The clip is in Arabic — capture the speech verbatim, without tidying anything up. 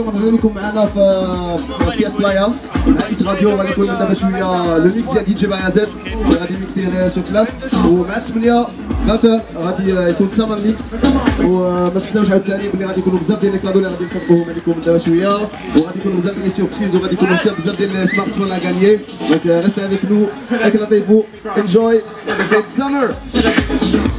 اليوم مرحبا بكم معنا في بودكاست بلايا عيت غادي غادي يكون دابا شويه لو ميكس ديال دي جي بايازات غادي ميكسي هنا سو بلاص ومع ثمانية غدا غادي يكون ثمن ميكس وما تنساوش عاد التعريب اللي غادي يكونوا بزاف ديال لي كادو اللي غادي نخبوهم عليكم دابا شويه وغادي يكونوا بزاف ديال سيربريز وغادي يكونوا حتى بزاف ديال سمارت فون لا غانيي دونك غدا هذيك نو اكلاتيفو انجوي ذا سامر